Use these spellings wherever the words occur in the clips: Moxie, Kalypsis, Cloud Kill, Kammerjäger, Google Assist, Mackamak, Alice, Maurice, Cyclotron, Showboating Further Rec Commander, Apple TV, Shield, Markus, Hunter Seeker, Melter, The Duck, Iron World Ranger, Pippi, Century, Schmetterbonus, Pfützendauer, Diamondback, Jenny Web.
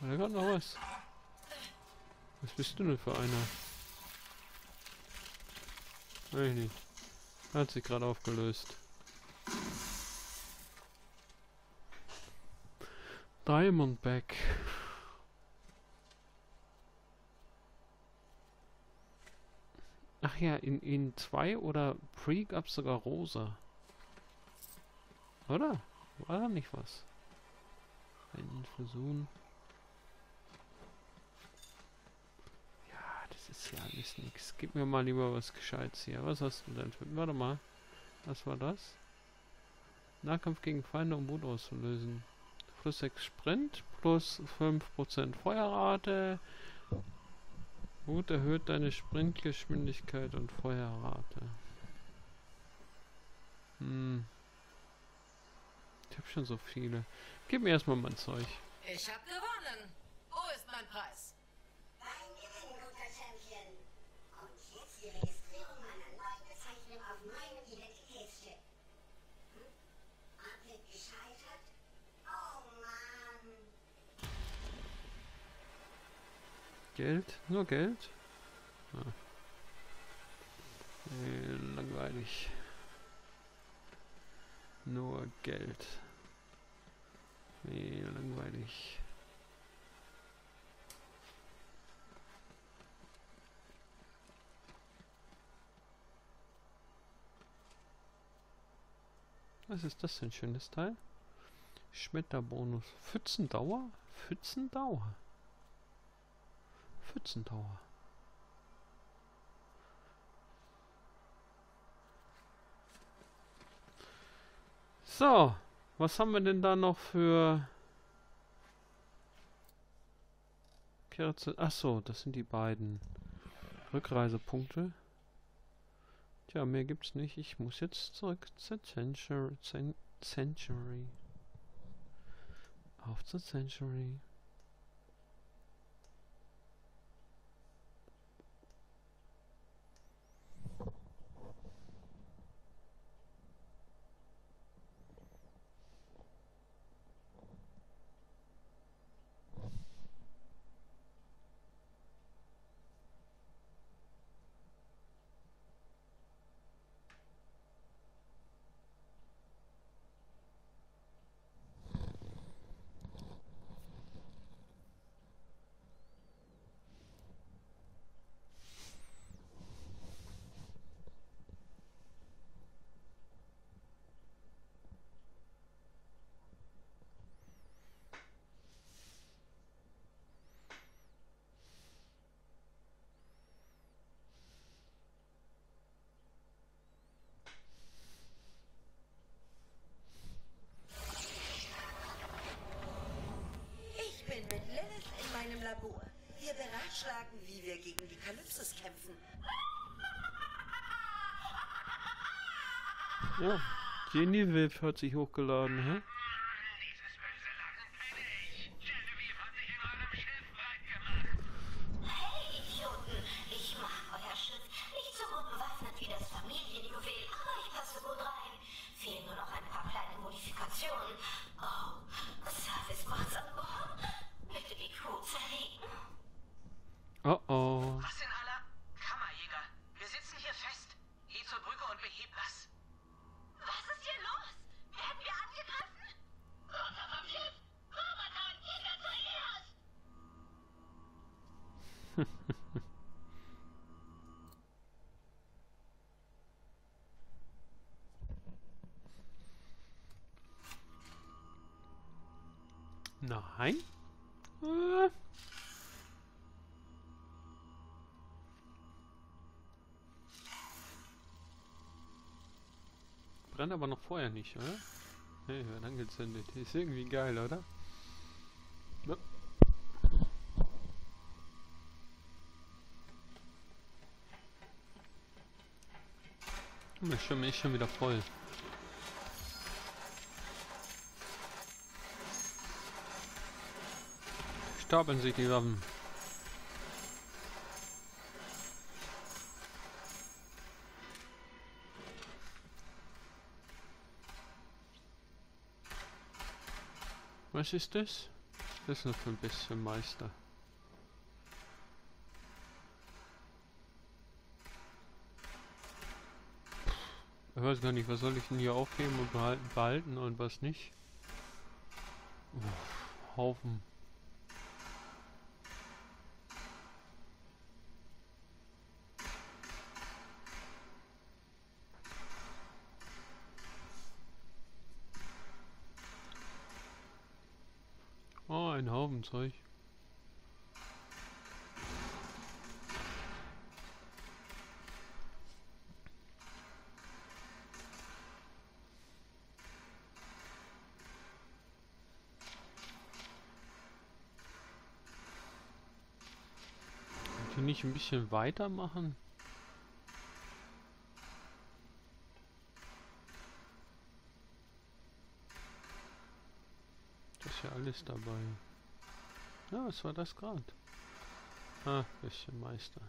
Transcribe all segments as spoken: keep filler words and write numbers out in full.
Da kommt noch was. Was bist du denn für einer? Weiß ich nicht. Hat sich gerade aufgelöst. Diamondback. Ach ja, in, in zwei oder Pre gab es sogar rosa. Oder? War da nicht was? Ein Infusion. Ja, das ist ja alles nix. Gib mir mal lieber was Gescheites hier. Was hast du denn? Warte mal. Was war das? Nahkampf gegen Feinde, um Wut auszulösen. Plus sechs Sprint, plus fünf Prozent Feuerrate. Wut erhöht deine Sprintgeschwindigkeit und Feuerrate. Hm. Ich hab schon so viele. Gib mir erstmal mein Zeug. Ich hab gewonnen. Wo ist mein Preis? Dein Gewinn, guter Champion. Und jetzt die Registrierung meiner neuen Bezeichnung auf meinem Identitätschip. Hm? Abblick gescheitert? Oh Mann. Geld? Nur Geld? Ah. Äh, langweilig. Nur Geld. Nee, langweilig. Was ist das denn, schönes Teil? Schmetterbonus. Pfützendauer? Pfützendauer. Pfützendauer. So, was haben wir denn da noch für Kerze? Achso, das sind die beiden Rückreisepunkte. Tja, mehr gibt's nicht. Ich muss jetzt zurück zur Century. Century. Auf zur Century. Wir beratschlagen, wie wir gegen die Kalypsis kämpfen. Ja, Jenny Web hat sich hochgeladen, hä? Dieses böse Lachen kenne ich. Jenny hat sich in eurem Schiff breit gemacht. Hey, Idioten! Ich mag euer Schiff. Nicht so gut bewaffnet wie das Familienjuwel, aber ich passe gut rein. Fehlen nur noch ein paar kleine Modifikationen. Oh, Service macht's an Bord. Bitte die Crew zerlegen. Oh oh. Was in aller Kammerjäger? Wir sitzen hier fest. Geh zur Brücke und beheb das. Was ist hier los? Werden wir angegriffen? Runter vom Schiff! Roboter und Jäger zuerst! Nein? Äh. Brennt aber noch vorher nicht, oder? Ne, wird angezündet. Ist irgendwie geil, oder? Ja. Mir schon, mir ist schon wieder voll. Stapeln sich die Waffen. Was ist das? Das ist noch ein bisschen Meister. Ich weiß gar nicht, was soll ich denn hier aufheben und behalten, behalten und was nicht. Uff, Haufen. Oh, ein Haufen Zeug. Nicht ein bisschen weitermachen? Das ist ja alles dabei. Ja, was war das gerade? Ah, bisschen Meister.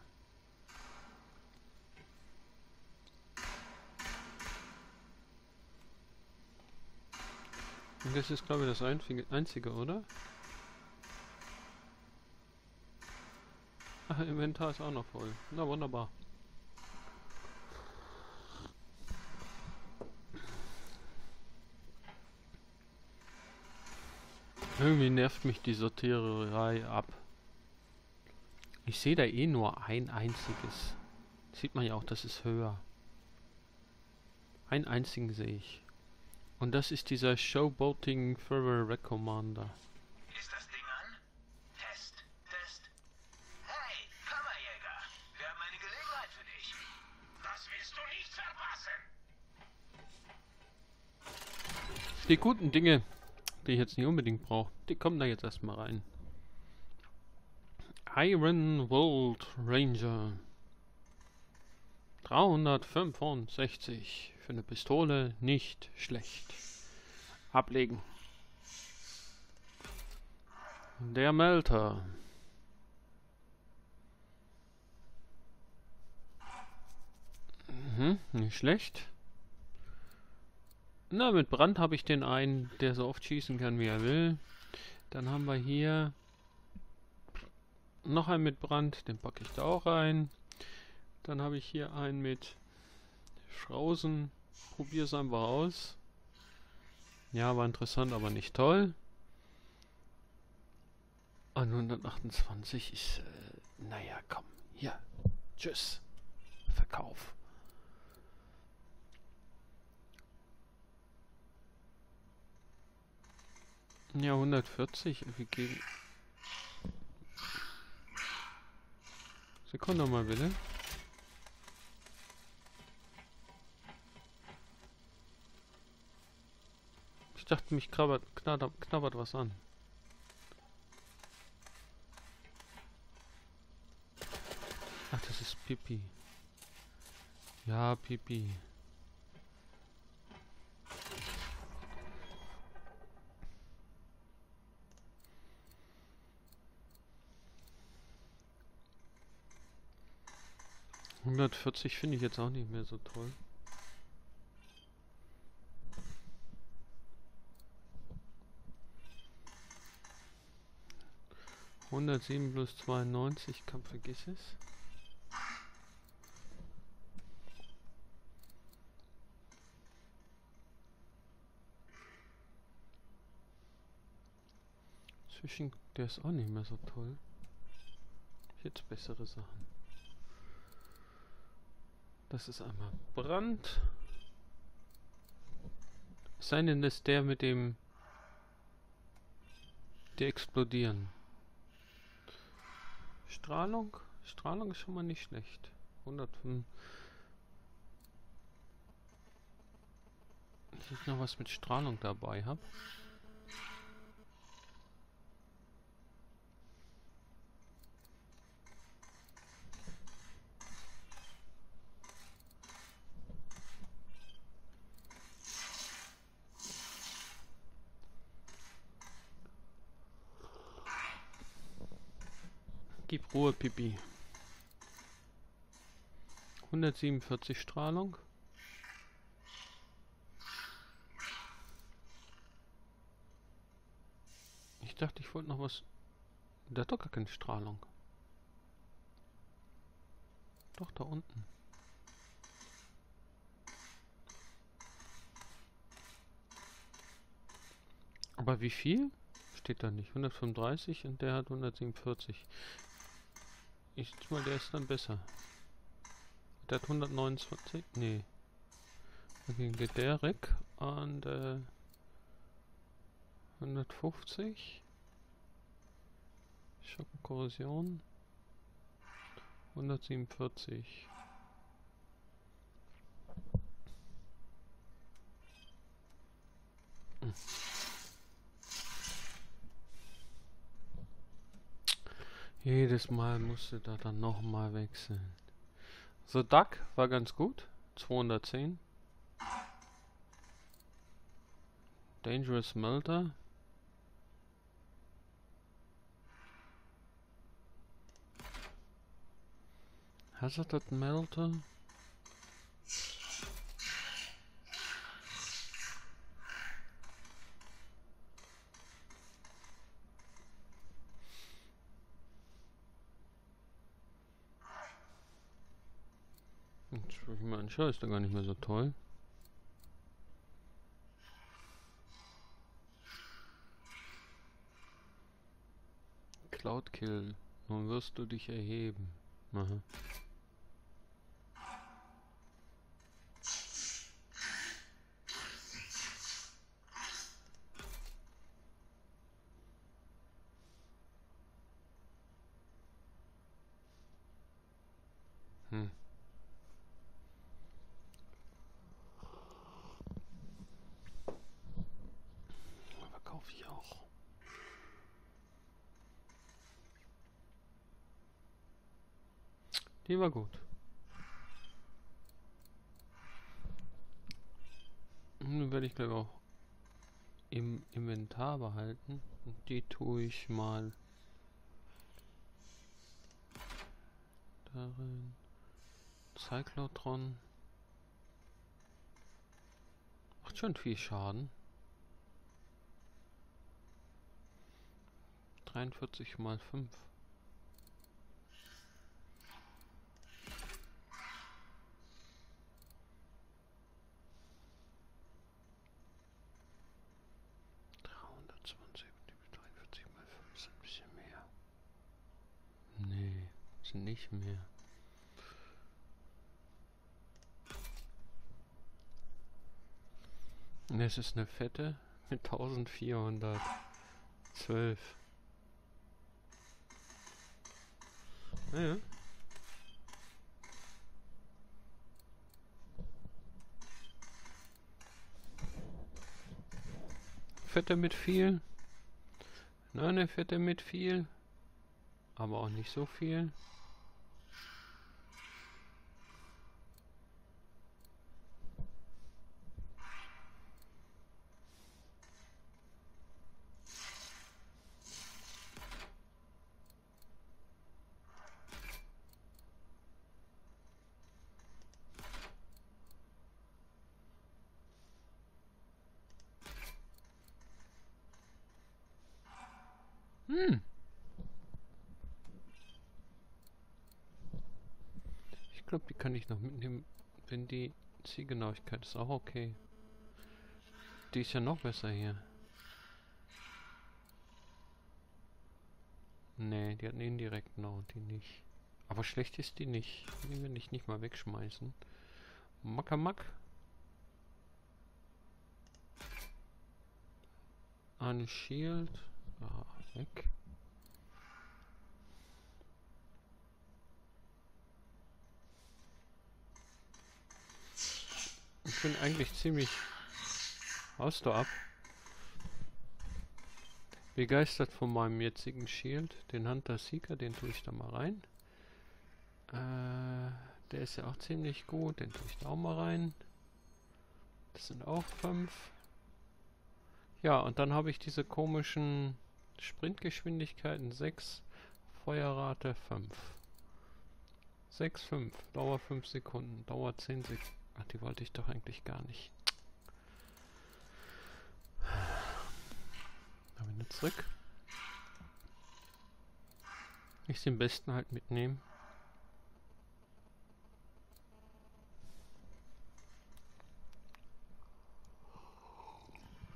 Und das ist, glaube ich, das einzige, einzige, oder? Inventar ist auch noch voll. Na wunderbar. Irgendwie nervt mich die Sortiererei ab. Ich sehe da eh nur ein einziges. Sieht man ja auch, das ist höher. Einen einzigen sehe ich. Und das ist dieser Showboating Further Rec Commander. Ist das Ding an? Test, Test. Hey, Kammerjäger, wir haben eine Gelegenheit für dich. Das willst du nicht verpassen. Die guten Dinge, die ich jetzt nicht unbedingt brauche, die kommen da jetzt erstmal rein. Iron World Ranger. dreihundertfünfundsechzig. Für eine Pistole nicht schlecht. Ablegen. Der Melter. Hm, nicht schlecht. Na, mit Brand habe ich den einen, der so oft schießen kann, wie er will. Dann haben wir hier noch einen mit Brand, den packe ich da auch rein. Dann habe ich hier einen mit Schrausen. Probiere es einfach aus. Ja, war interessant, aber nicht toll. Und hundertachtundzwanzig ist, äh, naja, komm, hier. Tschüss. Verkauf. Ja, hundertvierzig, wir geben... Sekunde mal bitte. Ich dachte, mich knabbert, knabbert, knabbert was an. Ach, das ist Pippi. Ja, Pippi. hundertvierzig finde ich jetzt auch nicht mehr so toll. hundertsieben plus zweiundneunzig, kann vergiss es. Zwischen, der ist auch nicht mehr so toll. Jetzt bessere Sachen. Das ist einmal Brand. Es sei denn, dass der mit dem... Die explodieren. Strahlung. Strahlung ist schon mal nicht schlecht. hundertfünf. Dass ich noch was mit Strahlung dabei habe. Gib Ruhe, Pippi. hundertsiebenundvierzig Strahlung. Ich dachte, ich wollte noch was... Da hat doch gar keine Strahlung. Doch, da unten. Aber wie viel? Steht da nicht. hundertfünfunddreißig und der hat hundertsiebenundvierzig. Ich denke mal, der ist dann besser. Der hat hundertneunundzwanzig. Nee. Dann geht der Rick und äh, hundertfünfzig. Schockenkorrosion. hundertsiebenundvierzig. Hm. Jedes Mal musste da dann nochmal wechseln. The Duck war ganz gut. zweihundertzehn. Dangerous Melter. Hazarded Melter. Jetzt rufe ich mal an, schau, ist da gar nicht mehr so toll. Cloud Kill, nun wirst du dich erheben. Aha. Hm. Verkaufe ich auch. Die war gut. Und dann werde ich glaube auch im Inventar behalten. Und die tue ich mal darin. Cyclotron. Macht schon viel Schaden. dreiundvierzig mal fünf. Nicht mehr. Und es ist eine fette mit vierzehnhundertzwölf. Naja. Fette mit viel. Nein, eine fette mit viel. Aber auch nicht so viel. Hm. Ich glaube, die kann ich noch mitnehmen, wenn die Zielgenauigkeit ist auch okay. Die ist ja noch besser hier. Nee, die hat einen indirekten, no, die nicht. Aber schlecht ist die nicht. Die will ich nicht mal wegschmeißen. Mackamak. Ein Shield. Ah, weg. Ich bin eigentlich ziemlich... Haust du ab? Begeistert von meinem jetzigen Shield. Den Hunter Seeker, den tue ich da mal rein. Äh, der ist ja auch ziemlich gut. Den tue ich da auch mal rein. Das sind auch fünf. Ja, und dann habe ich diese komischen... Sprintgeschwindigkeiten sechs, Feuerrate fünf. sechs, fünf, Dauer fünf Sekunden, Dauer zehn Sekunden. Ach, die wollte ich doch eigentlich gar nicht. Da bin ich zurück. Nicht den besten halt mitnehmen.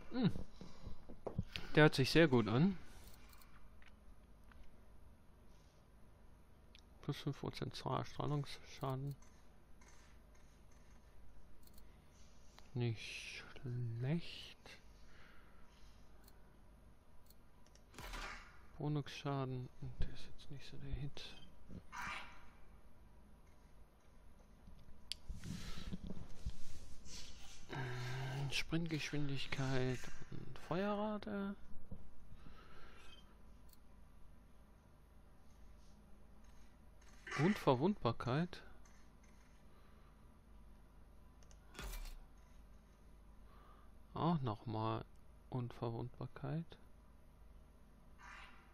Hm. Der hört sich sehr gut an. Plus fünf Prozent Strahlungsschaden. Nicht schlecht. Bonusschaden. Der ist jetzt nicht so der Hit. Sprintgeschwindigkeit und Feuerrate. Und Verwundbarkeit. Auch nochmal Unverwundbarkeit.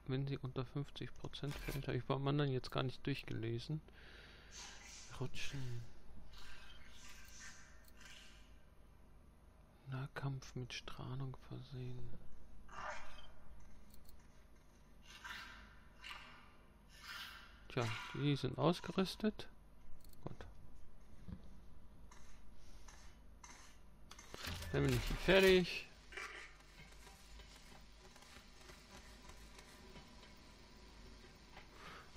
Wenn sie unter fünfzig Prozent fällt, habe ich beim anderen jetzt gar nicht durchgelesen. Rutschen. Nahkampf mit Strahlung versehen. Tja, die sind ausgerüstet. Gut. Dann bin ich fertig.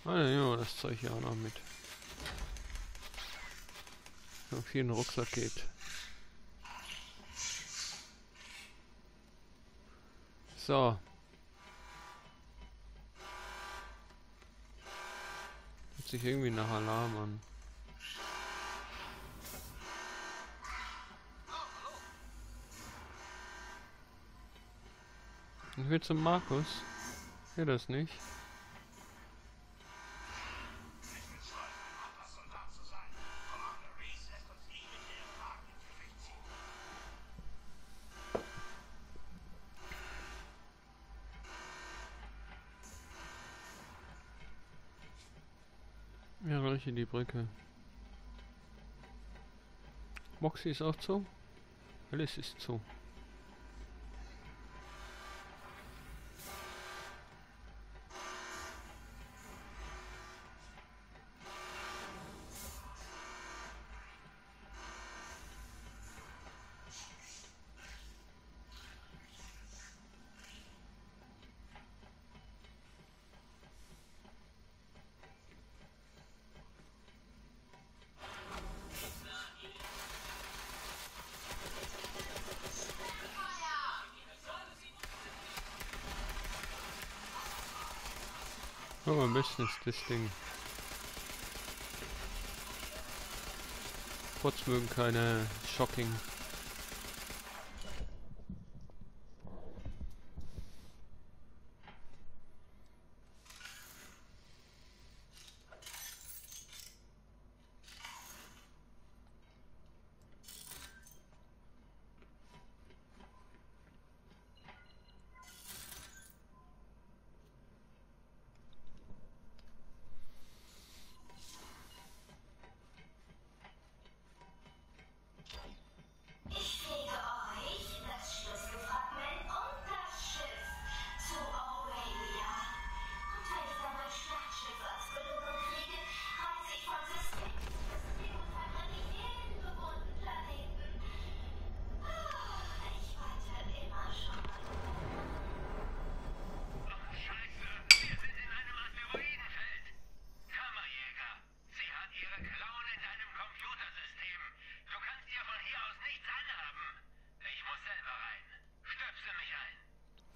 Ah, dann nehmen wir das Zeug hier auch noch mit. So viel in den Rucksack geht. So. Hört sich irgendwie nach Alarm an. Ich will zum Markus. Ich will das nicht. In die Brücke. Moxie ist auch zu. Alice ist zu. Am besten ist das Ding. Trotz mögen keine Shocking.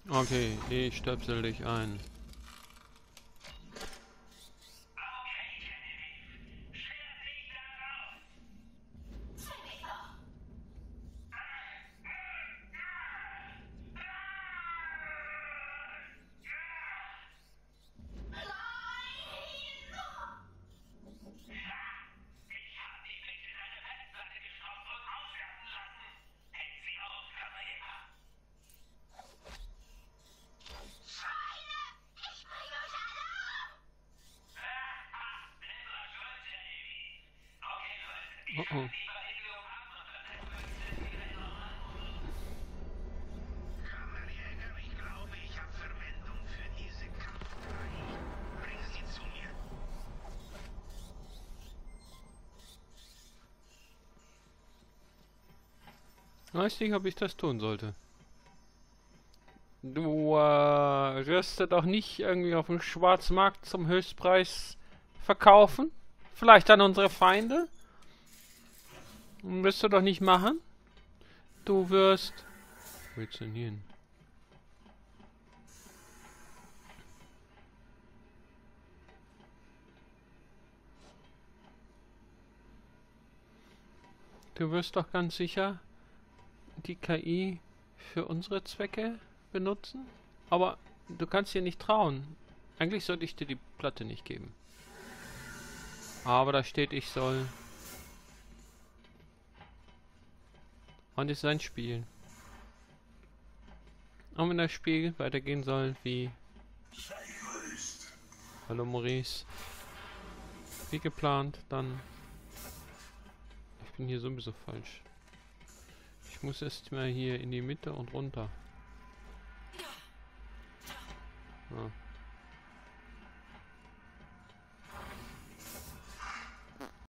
Okay, ich stöpsel dich ein. Oh oh. Kammerjäger, ich glaube, ich habe Verwendung für diese Kampfmagie. Bring sie zu mir. Weiß nicht, ob ich das tun sollte. Du äh, wirst das auch nicht irgendwie auf dem Schwarzmarkt zum Höchstpreis verkaufen? Vielleicht an unsere Feinde? Wirst du doch nicht machen? Du wirst... Wo geht's denn hier hin? Du wirst doch ganz sicher die K I für unsere Zwecke benutzen? Aber du kannst dir nicht trauen. Eigentlich sollte ich dir die Platte nicht geben. Aber da steht, ich soll. Und ist sein Spiel. Und wenn das Spiel weitergehen soll, wie... Hallo Maurice. Wie geplant, dann... Ich bin hier sowieso falsch. Ich muss erst mal hier in die Mitte und runter. Ah.